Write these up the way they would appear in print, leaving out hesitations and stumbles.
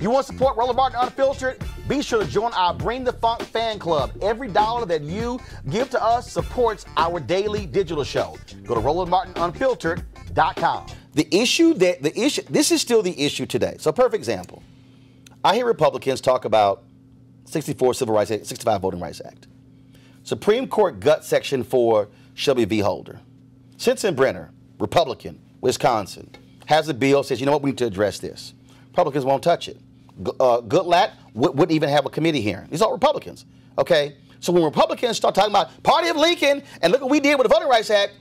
You want to support Roland Martin Unfiltered? Be sure to join our Bring the Funk fan club. Every dollar that you give to us supports our daily digital show. Go to RolandMartinUnfiltered.com. This is still the issue today. So, perfect example. I hear Republicans talk about 64 Civil Rights Act, 65 Voting Rights Act. Supreme Court gut section for Shelby v. Holder. Sensenbrenner, Republican, Wisconsin, has a bill, says, you know what, we need to address this. Republicans won't touch it. Goodlatte wouldn't even have a committee hearing. These are all Republicans, okay? So when Republicans start talking about Party of Lincoln and look what we did with the Voting Rights Act,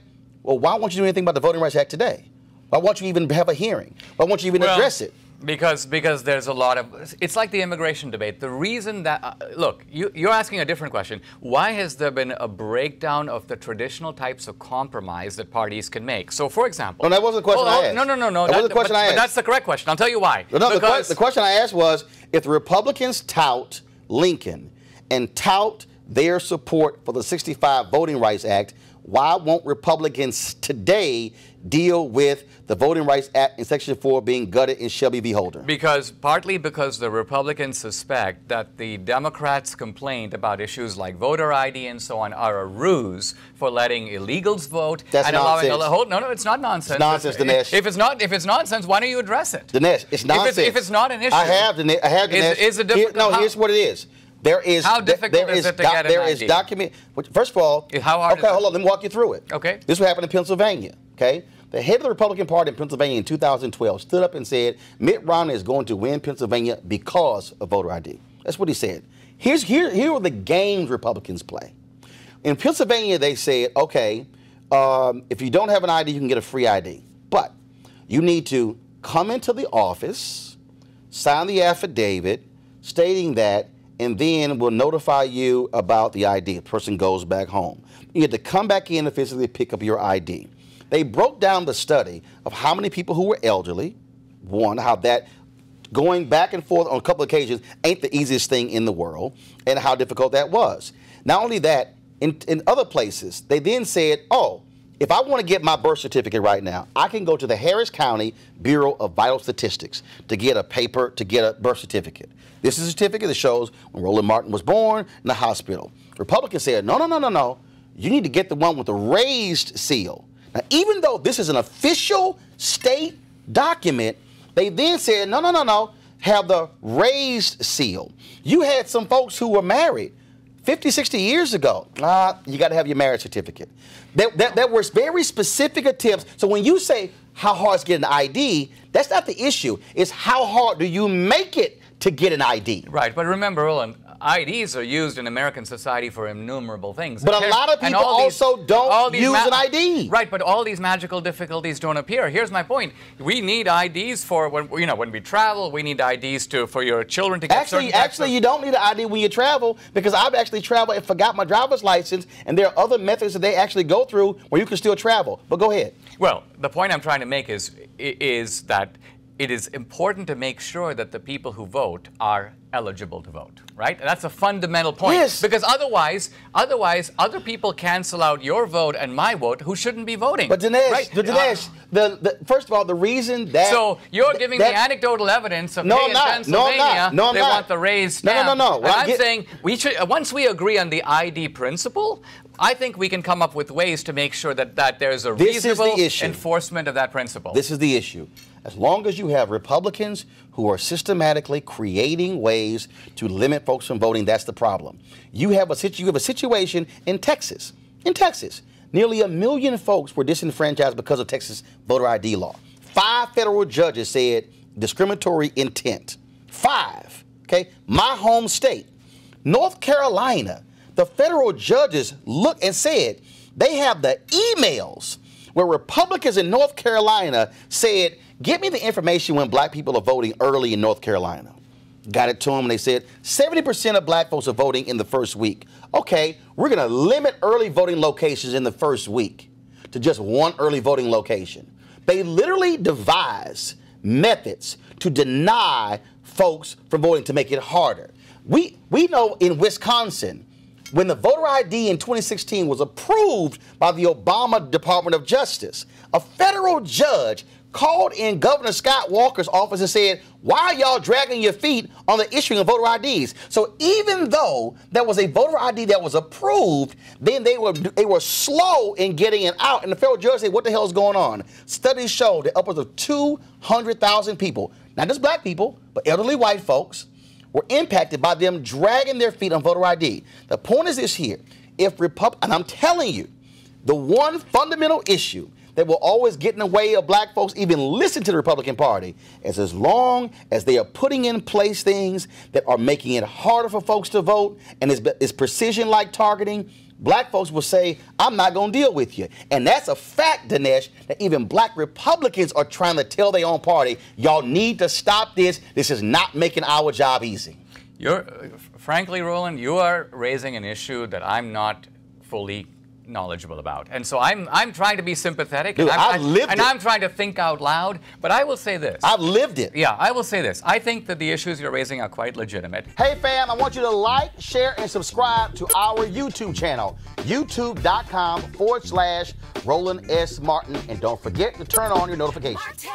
well, why won't you do anything about the Voting Rights Act today? Why won't you even have a hearing? Why won't you even address it? Because there's a lot of, it's like the immigration debate. The reason that, look, you're asking a different question. Why has there been a breakdown of the traditional types of compromise that parties can make? So, for example. No, that wasn't the question I asked. No. That wasn't the question I asked. But that's the correct question. I'll tell you why. No, the question I asked was, if the Republicans tout Lincoln and tout their support for the 65 Voting Rights Act, why won't Republicans today deal with the Voting Rights Act in Section 4 being gutted in Shelby v. Holder? Partly because the Republicans suspect that the Democrats' complaint about issues like voter ID and so on are a ruse for letting illegals vote. That's nonsense. No, it's not nonsense. It's nonsense, Dinesh. If it's nonsense, why don't you address it? Dinesh, it's nonsense. If it's not an issue. I have, Dinesh. Is it difficult? Here's what it is. How difficult is it to get an ID? First of all, hold on, let me walk you through it. Okay. This is what happened in Pennsylvania, okay? The head of the Republican Party in Pennsylvania in 2012 stood up and said, Mitt Romney is going to win Pennsylvania because of voter ID. That's what he said. Here are the games Republicans play. In Pennsylvania, they said, okay, if you don't have an ID, you can get a free ID. But you need to come into the office, sign the affidavit stating that, and then we'll notify you about the ID. The person goes back home. You had to come back in and physically pick up your ID. They broke down the study of how many people who were elderly, how that going back and forth on a couple of occasions ain't the easiest thing in the world, and how difficult that was. Not only that, in other places, they then said, oh, if I want to get my birth certificate right now, I can go to the Harris County Bureau of Vital Statistics to get a paper, to get a birth certificate. This is a certificate that shows when Roland Martin was born in the hospital. Republicans said, no. You need to get the one with the raised seal. Now, even though this is an official state document, they then said, no, have the raised seal. You had some folks who were married 50, 60 years ago, you got to have your marriage certificate. That was very specific attempts. So when you say how hard is getting an ID, that's not the issue. It's how hard do you make it to get an ID. Right, but remember, Roland, IDs are used in American society for innumerable things. But a lot of people also don't use an ID. Right, but all these magical difficulties don't appear. Here's my point. We need IDs for when we travel. We need IDs for your children to get certain types of... Actually, you don't need an ID when you travel, because I've actually traveled and forgot my driver's license, and there are other methods that they actually go through where you can still travel. But go ahead. Well, the point I'm trying to make is that it is important to make sure that the people who vote are eligible to vote, right? And that's a fundamental point. Yes. Because otherwise, other people cancel out your vote and my vote who shouldn't be voting. But Dinesh, right? First of all, the reason that... So you're giving the anecdotal evidence of, hey, in Pennsylvania, they want the raised stamp. No. And I'm saying, once we agree on the ID principle, I think we can come up with ways to make sure that there's a reasonable enforcement of that principle. This is the issue. As long as you have Republicans who are systematically creating ways to limit folks from voting, that's the problem. You have a situation in Texas. In Texas, nearly 1 million folks were disenfranchised because of Texas voter ID law. 5 federal judges said discriminatory intent. 5. Okay? My home state. North Carolina, the federal judges looked and said they have the emails where Republicans in North Carolina said, "Get me the information when black people are voting early in North Carolina." Got it to them, and they said 70% of black folks are voting in the first week. Okay, we're going to limit early voting locations in the first week to just one early voting location. They literally devise methods to deny folks from voting to make it harder. We know in Wisconsin, when the voter ID in 2016 was approved by the Obama Department of Justice, a federal judge called in Governor Scott Walker's office and said, why are y'all dragging your feet on the issuing of voter IDs? So even though there was a voter ID that was approved, then they were slow in getting it out. And the federal judge said, what the hell is going on? Studies show that upwards of 200,000 people, not just black people, but elderly white folks, were impacted by them dragging their feet on voter ID. The point is this here. If Republicans, and I'm telling you, the one fundamental issue that will always get in the way of black folks even listen to the Republican Party is as long as they are putting in place things that are making it harder for folks to vote and is precision-like targeting, black folks will say, I'm not going to deal with you. And that's a fact, Dinesh, that even black Republicans are trying to tell their own party, y'all need to stop this. This is not making our job easy. Frankly, Roland, you are raising an issue that I'm not fully knowledgeable about. And so I'm trying to be sympathetic. Dude, and I'm trying to think out loud, but I will say this. I've lived it. Yeah, I will say this. I think that the issues you're raising are quite legitimate. Hey fam, I want you to like, share, and subscribe to our YouTube channel, youtube.com/Roland S. Martin. And don't forget to turn on your notifications.